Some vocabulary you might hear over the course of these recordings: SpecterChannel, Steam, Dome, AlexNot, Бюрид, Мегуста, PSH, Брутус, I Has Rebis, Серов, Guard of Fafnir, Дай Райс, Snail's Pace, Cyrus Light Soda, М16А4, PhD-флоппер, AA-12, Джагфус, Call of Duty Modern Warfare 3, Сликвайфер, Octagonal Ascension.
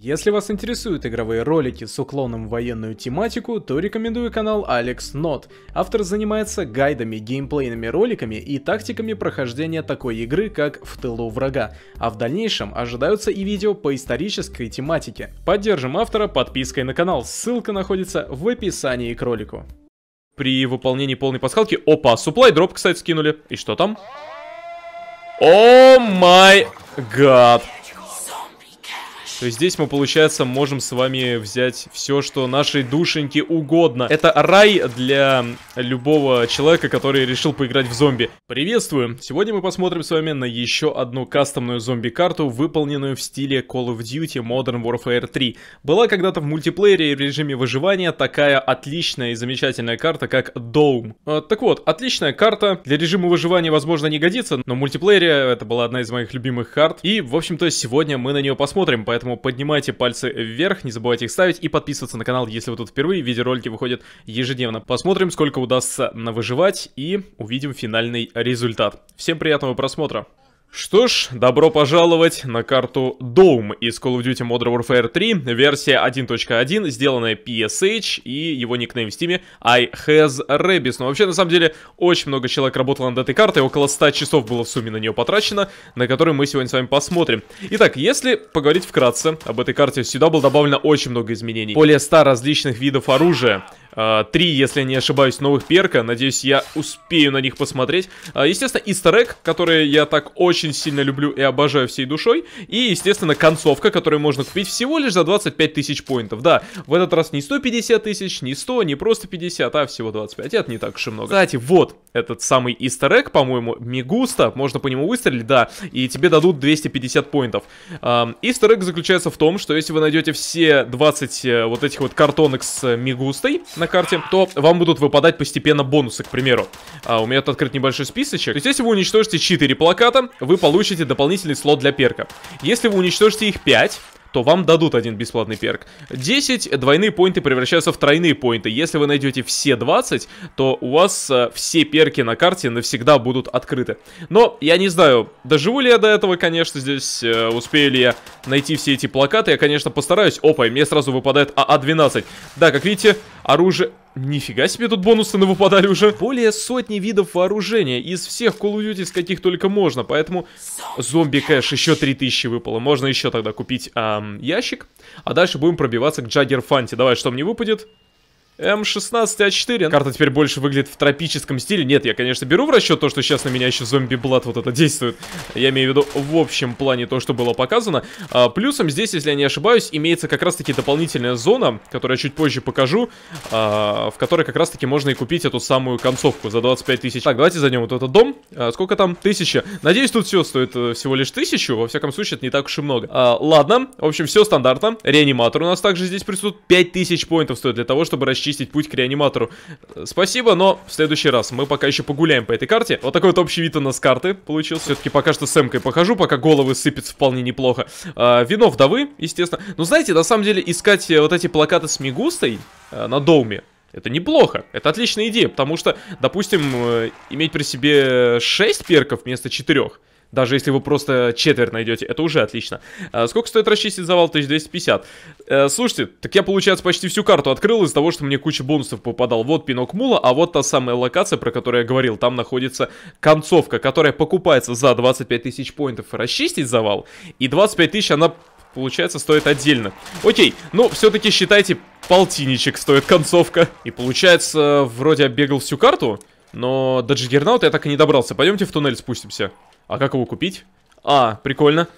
Если вас интересуют игровые ролики с уклоном в военную тематику, то рекомендую канал AlexNot. Автор занимается гайдами, геймплейными роликами и тактиками прохождения такой игры, как «В тылу врага», а в дальнейшем ожидаются и видео по исторической тематике. Поддержим автора подпиской на канал, ссылка находится в описании к ролику. При выполнении полной пасхалки... Опа, supply drop, кстати, скинули. И что там? О май гад! То есть здесь мы, получается, можем с вами взять все, что нашей душеньке угодно. Это рай для любого человека, который решил поиграть в зомби. Приветствую! Сегодня мы посмотрим с вами на еще одну кастомную зомби-карту, выполненную в стиле Call of Duty Modern Warfare 3. Была когда-то в мультиплеере в режиме выживания такая отличная и замечательная карта, как Dome. Так вот, отличная карта. Для режима выживания, возможно, не годится, но в мультиплеере это была одна из моих любимых карт. И, в общем-то, сегодня мы на нее посмотрим, поэтому поднимайте пальцы вверх, не забывайте их ставить и подписываться на канал, если вы тут впервые. Видеоролики выходят ежедневно. Посмотрим, сколько удастся навыживать, и увидим финальный результат. Всем приятного просмотра. Что ж, добро пожаловать на карту Dome из Call of Duty Modern Warfare 3, версия 1.1, сделанная PSH, и его никнейм в стиме I Has Rebis. Но вообще, на самом деле, очень много человек работало над этой картой, около 100 часов было в сумме на нее потрачено, на которую мы сегодня с вами посмотрим. Итак, если поговорить вкратце об этой карте, сюда было добавлено очень много изменений. Более 100 различных видов оружия. 3, если я не ошибаюсь, новых перка. Надеюсь, я успею на них посмотреть. Естественно, истер-эг, который я так очень сильно люблю и обожаю всей душой. И, естественно, концовка, которую можно купить всего лишь за 25 тысяч поинтов. Да, в этот раз не 150 тысяч, не 100, не просто 50, а всего 25. Это не так уж и много. Кстати, вот этот самый истер-эг, по-моему, Мегуста. Можно по нему выстрелить, да, и тебе дадут 250 поинтов. Истер-эг заключается в том, что если вы найдете все 20 вот этих вот картонок с Мегустой на карте, то вам будут выпадать постепенно бонусы, к примеру. У меня тут открыт небольшой списочек. То есть, если вы уничтожите 4 плаката, вы получите дополнительный слот для перка. Если вы уничтожите их 5, то вам дадут один бесплатный перк. 10 двойные поинты превращаются в тройные поинты. Если вы найдете все 20, то у вас все перки на карте навсегда будут открыты. Но я не знаю, доживу ли я до этого, конечно, здесь, успею ли я найти все эти плакаты. Я, конечно, постараюсь. Опа, и мне сразу выпадает АА-12. Да, как видите, оружие... Нифига себе, тут бонусы навыпадали уже. Более сотни видов вооружения из всех Call of Duty, с каких только можно. Поэтому зомби кэш, еще 3000 выпало. Можно еще тогда купить ящик. А дальше будем пробиваться к Джаггерфанте. Давай, что мне выпадет? М16А4. Карта теперь больше выглядит в тропическом стиле. Нет, я, конечно, беру в расчет то, что сейчас на меня еще зомби-блад вот это действует. Я имею в виду в общем плане то, что было показано. Плюсом здесь, если я не ошибаюсь, имеется как раз-таки дополнительная зона, которую я чуть позже покажу, в которой как раз-таки можно и купить эту самую концовку за 25 тысяч. Так, давайте зайдем вот этот дом. Сколько там? 1000. Надеюсь, тут все стоит всего лишь 1000. Во всяком случае, это не так уж и много. Ладно, в общем, все стандартно. Реаниматор у нас также здесь присутствует. 5000 поинтов стоит для того, чтобы расчистить путь к реаниматору. Спасибо, но в следующий раз мы пока еще погуляем по этой карте. Вот такой вот общий вид у нас карты получился. Все-таки пока что с эмкой похожу, пока головы сыпятся вполне неплохо. Винов вдовы, естественно. Но знаете, на самом деле искать вот эти плакаты с Мегустой на Доуме, это неплохо, это отличная идея, потому что, допустим, иметь при себе 6 перков вместо 4, даже если вы просто четверть найдете, это уже отлично. Сколько стоит расчистить завал? 1250. Слушайте, так я, получается, почти всю карту открыл из-за того, что мне куча бонусов попадал. Вот пинок мула, а вот та самая локация, про которую я говорил. Там находится концовка, которая покупается за 25 тысяч поинтов. Расчистить завал, и 25 тысяч она, получается, стоит отдельно. Окей, ну, все-таки считайте, полтинничек стоит концовка. И, получается, вроде оббегал всю карту, но до Джаггернаута я так и не добрался. Пойдемте в туннель спустимся. А как его купить? А, прикольно.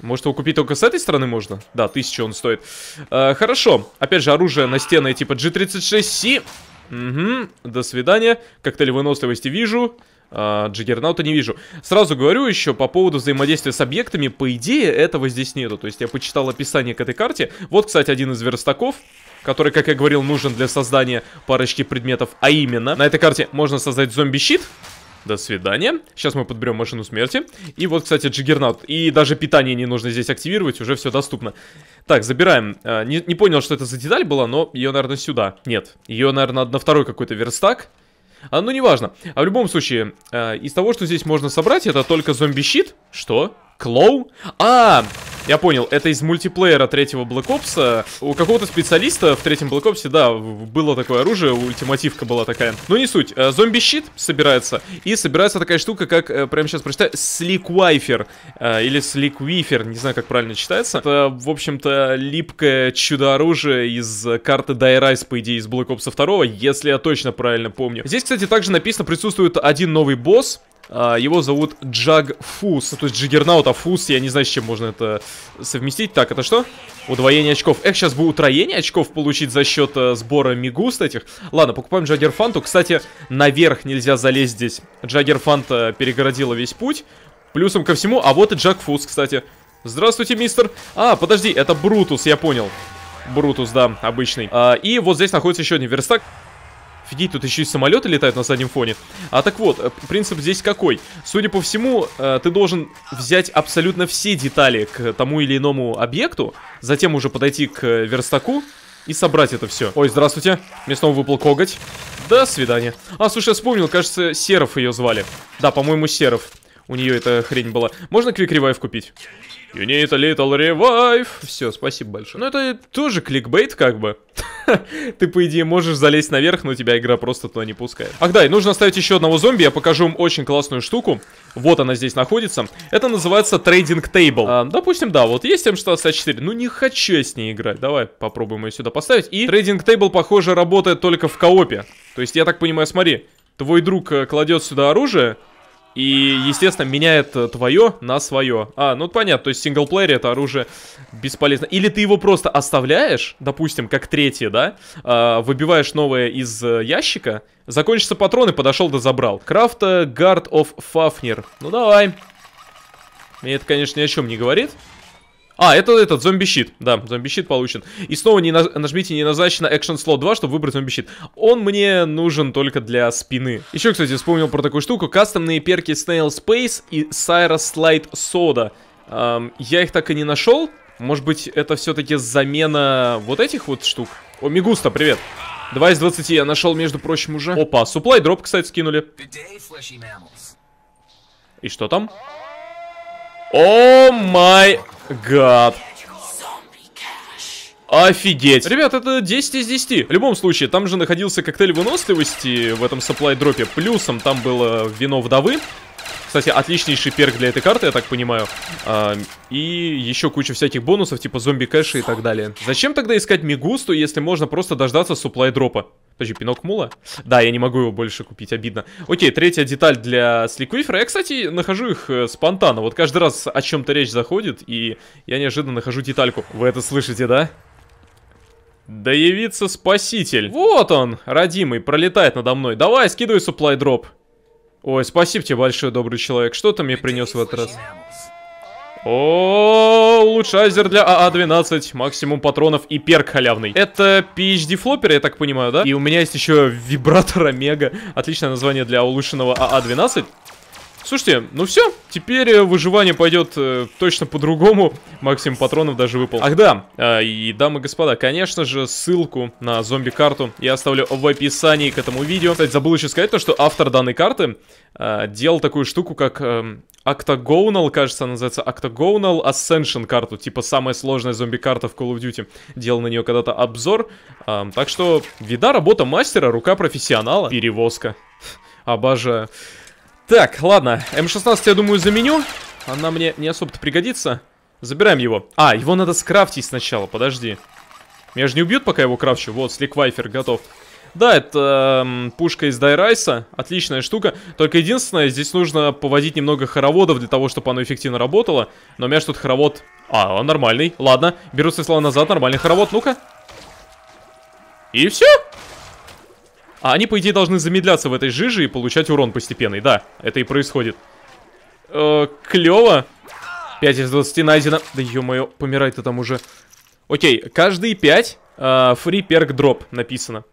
Может, его купить только с этой стороны можно? Да, 1000 он стоит. Хорошо. Опять же, оружие настенное типа G36C. Угу, до свидания. Коктейль выносливости вижу. Джаггернаута не вижу. Сразу говорю еще по поводу взаимодействия с объектами. По идее, этого здесь нету. То есть я почитал описание к этой карте. Вот, кстати, один из верстаков, который, как я говорил, нужен для создания парочки предметов. А именно, на этой карте можно создать зомби-щит. До свидания. Сейчас мы подберем машину смерти. И вот, кстати, Джаггернаут. И даже питание не нужно здесь активировать, уже все доступно. Так, забираем. Не понял, что это за деталь была, но ее, наверное, сюда. Нет, ее, наверное, на второй какой-то верстак. Ну, неважно. А в любом случае, из того, что здесь можно собрать, это только зомби-щит. Что? Клоу? А, я понял, это из мультиплеера третьего Black Ops'а. У какого-то специалиста в третьем Black Ops'е, да, было такое оружие, ультимативка была такая. Но не суть. Зомби-щит собирается, и собирается такая штука, как, прямо сейчас прочитаю, Сликвайфер. Или Сликвайфер, не знаю, как правильно читается. Это, в общем-то, липкое чудо-оружие из карты Дай Райс, по идее, из Black Ops'а 2, если я точно правильно помню. Здесь, кстати, также написано, присутствует один новый босс. Его зовут Джагфус. То есть Джиггернаут, а Фус, я не знаю, с чем можно это совместить. Так, это что? Удвоение очков. Эх, сейчас бы утроение очков получить за счет сбора мигуст этих. Ладно, покупаем Джаггерфанту. Кстати, наверх нельзя залезть здесь. Джаггерфанта перегородила весь путь. Плюсом ко всему, а вот и Джагфус, кстати. Здравствуйте, мистер. А, подожди, это Брутус, я понял. Брутус, да, обычный. И вот здесь находится еще один верстак. Офигеть, тут еще и самолеты летают на заднем фоне. А так вот, принцип здесь какой? Судя по всему, ты должен взять абсолютно все детали к тому или иному объекту, затем уже подойти к верстаку и собрать это все. Ой, здравствуйте, мне снова выпал коготь. До свидания. А, слушай, я вспомнил, кажется, Серов ее звали. Да, по-моему, Серов. У нее эта хрень была. Можно квик-ревайв купить? You need a little revive. Все, спасибо большое. Ну, это тоже кликбейт, как бы. Ты, по идее, можешь залезть наверх, но тебя игра просто туда не пускает. Ах да, и нужно оставить еще одного зомби. Я покажу им очень классную штуку. Вот она здесь находится. Это называется трейдинг тейбл. Допустим, да, вот есть М6А4. Ну, не хочу я с ней играть. Давай попробуем ее сюда поставить. И трейдинг тейбл, похоже, работает только в коопе. То есть, я так понимаю, смотри, твой друг кладет сюда оружие. И, естественно, меняет твое на свое. А, ну понятно, то есть в синглплеере это оружие бесполезно. Или ты его просто оставляешь, допустим, как третье, да? Выбиваешь новое из ящика. Закончатся патроны, подошел да забрал. Крафта Guard of Fafnir. Ну давай. Мне это, конечно, ни о чем не говорит. А, это этот зомби-щит. Да, зомби-щит получен. И снова не нажмите неназначенно Action Slot 2, чтобы выбрать зомби-щит. Он мне нужен только для спины. Еще, кстати, вспомнил про такую штуку. Кастомные перки Snail's Pace и Cyrus Light Soda. Я их так и не нашел. Может быть, это все-таки замена вот этих вот штук? О, Мигуста, привет. 2 из 20 я нашел, между прочим, уже. Опа, supply drop, кстати, скинули. И что там? О май гад. Офигеть. Ребят, это 10 из 10. В любом случае, там же находился коктейль выносливости в этом саплай-дропе. Плюсом там было вино вдовы. Кстати, отличнейший перк для этой карты, я так понимаю. И еще куча всяких бонусов, типа зомби-кэша и так далее. Зачем тогда искать мигусту, если можно просто дождаться саплай-дропа? Подожди, пинок мула? Да, я не могу его больше купить, обидно. Окей, третья деталь для сликвифера. Я, кстати, нахожу их спонтанно. Вот каждый раз о чем-то речь заходит, и я неожиданно нахожу детальку. Вы это слышите, да? Да явится спаситель. Вот он, родимый, пролетает надо мной. Давай, скидывай supply drop. Ой, спасибо тебе большое, добрый человек. Что ты мне принес в этот раз? О, улучшайзер для АА-12, максимум патронов и перк халявный. Это PhD-флоппер, я так понимаю, да? И у меня есть еще вибратор Омега. Отличное название для улучшенного АА-12. Слушайте, ну все, теперь выживание пойдет точно по-другому. Максимум патронов даже выпал. Ах да, и дамы и господа, конечно же, ссылку на зомби-карту я оставлю в описании к этому видео. Кстати, забыл еще сказать то, что автор данной карты делал такую штуку, как Octagonal, кажется, она называется Octagonal Ascension карту. Типа самая сложная зомби-карта в Call of Duty. Делал на нее когда-то обзор. Так что, вида работа мастера, рука профессионала. Перевозка. Обожаю. Так, ладно, М16 я думаю заменю. Она мне не особо-то пригодится. Забираем его. А, его надо скрафтить сначала, подожди. Меня же не убьют, пока я его крафчу. Вот, сликвайфер готов. Да, это пушка из Дай Райса. Отличная штука. Только единственное, здесь нужно поводить немного хороводов для того, чтобы оно эффективно работало. Но у меня же тут хоровод... А, он нормальный. Ладно, беру свои слова назад, нормальный хоровод. Ну-ка. И все. А они, по идее, должны замедляться в этой жиже и получать урон постепенный. Да, это и происходит. Клево. 5 из 20 найдено. Да ё-моё, помирай-то там уже. Окей, каждые 5 фри перк дроп написано.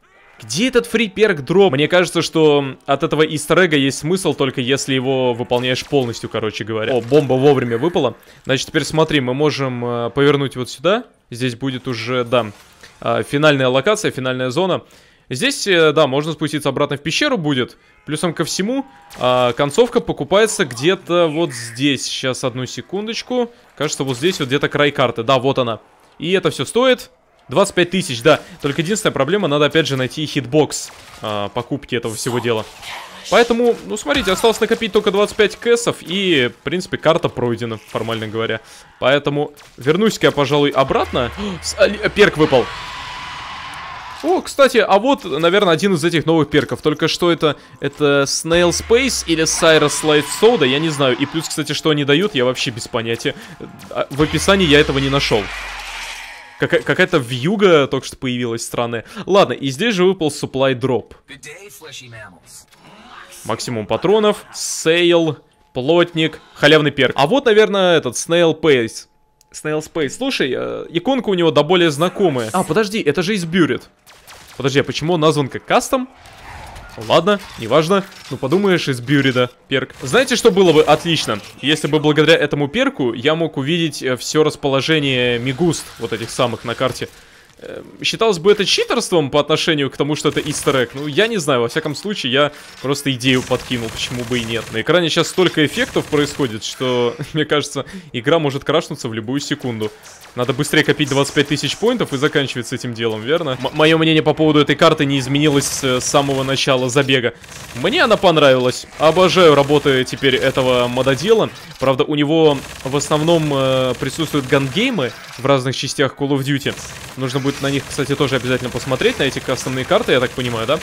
Где этот фри перк дроп? Мне кажется, что от этого истер-эга есть смысл, только если его выполняешь полностью, короче говоря. О, бомба вовремя выпала. Значит, теперь смотри, мы можем повернуть вот сюда. Здесь будет уже, да, финальная локация, финальная зона. Здесь, да, можно спуститься обратно в пещеру будет, Плюсом ко всему, концовка покупается где-то вот здесь. Сейчас, одну секундочку. Кажется, вот здесь вот где-то край карты. Да, вот она. И это все стоит 25 тысяч, да. Только единственная проблема, надо опять же найти хитбокс покупки этого всего дела. Поэтому, ну смотрите, осталось накопить только 25 кэсов, и, в принципе, карта пройдена, формально говоря. Поэтому вернусь-ка я, пожалуй, обратно. Перк выпал. О, кстати, а вот, наверное, один из этих новых перков. Только что это Snail's Pace или Cyrus Light Soda, я не знаю. И плюс, кстати, что они дают, я вообще без понятия. В описании я этого не нашел. Какая-то вьюга только что появилась странная. Ладно, и здесь же выпал Supply Drop. Максимум патронов, сейл, плотник, халявный перк. А вот, наверное, этот Snail's Pace. Snail's Pace. Слушай, иконка у него до более знакомая. А, подожди, это же из Бюрид. Подожди, а почему он назван как кастом? Ладно, неважно. Ну, подумаешь, из Бюрида перк. Знаете, что было бы отлично? Если бы благодаря этому перку я мог увидеть все расположение мигуст, вот этих самых, на карте. Считалось бы это читерством по отношению к тому, что это истер-эг. Ну, я не знаю, во всяком случае, я просто идею подкинул, почему бы и нет. На экране сейчас столько эффектов происходит, что, мне кажется, игра может крашнуться в любую секунду. Надо быстрее копить 25 тысяч поинтов и заканчивать с этим делом, верно? Мое мнение по поводу этой карты не изменилось с самого начала забега. Мне она понравилась. Обожаю работы теперь этого мододела. Правда, у него в основном присутствуют гангеймы в разных частях Call of Duty. Нужно будет на них, кстати, тоже обязательно посмотреть, на эти кастомные карты, я так понимаю, да?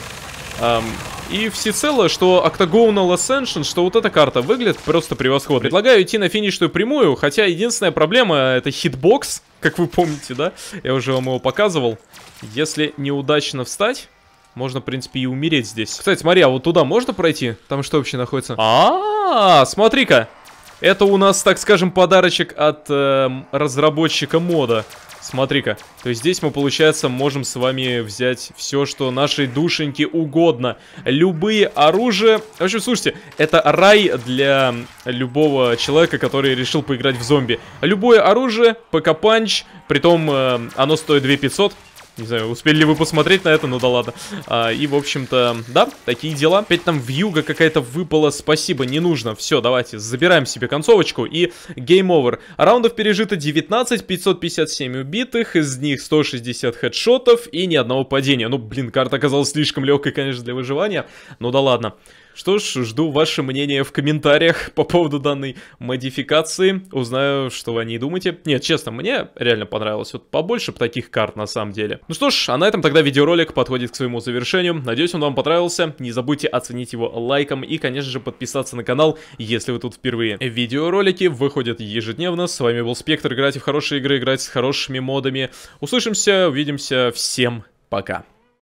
И всецело, что Octagonal Ascension, что вот эта карта выглядит просто превосходно. Предлагаю идти на финишную прямую, хотя единственная проблема — это хитбокс, как вы помните, да? Я уже вам его показывал. Если неудачно встать, можно, в принципе, и умереть здесь. Кстати, смотри, а вот туда можно пройти? Там что вообще находится? А-а-а, смотри-ка! Это у нас, так скажем, подарочек от разработчика мода. Смотри-ка, то есть здесь мы, получается, можем с вами взять все, что нашей душеньке угодно. Любые оружия. В общем, слушайте, это рай для любого человека, который решил поиграть в зомби. Любое оружие, ПК-панч, притом оно стоит 2500. Не знаю, успели ли вы посмотреть на это, ну да ладно. И, в общем-то, да, такие дела. Опять там вьюга какая-то выпала, спасибо, не нужно. Все, давайте, забираем себе концовочку и гейм овер. Раундов пережито 19, 557 убитых, из них 160 хедшотов и ни одного падения. Ну, блин, карта оказалась слишком легкой, конечно, для выживания, ну да ладно. Что ж, жду ваше мнение в комментариях по поводу данной модификации. Узнаю, что вы о ней думаете. Нет, честно, мне реально понравилось. Вот побольше таких карт на самом деле. Ну что ж, а на этом тогда видеоролик подходит к своему завершению. Надеюсь, он вам понравился. Не забудьте оценить его лайком и, конечно же, подписаться на канал, если вы тут впервые. Видеоролики выходят ежедневно. С вами был Спектр. Играйте в хорошие игры, играйте с хорошими модами. Услышимся, увидимся. Всем пока.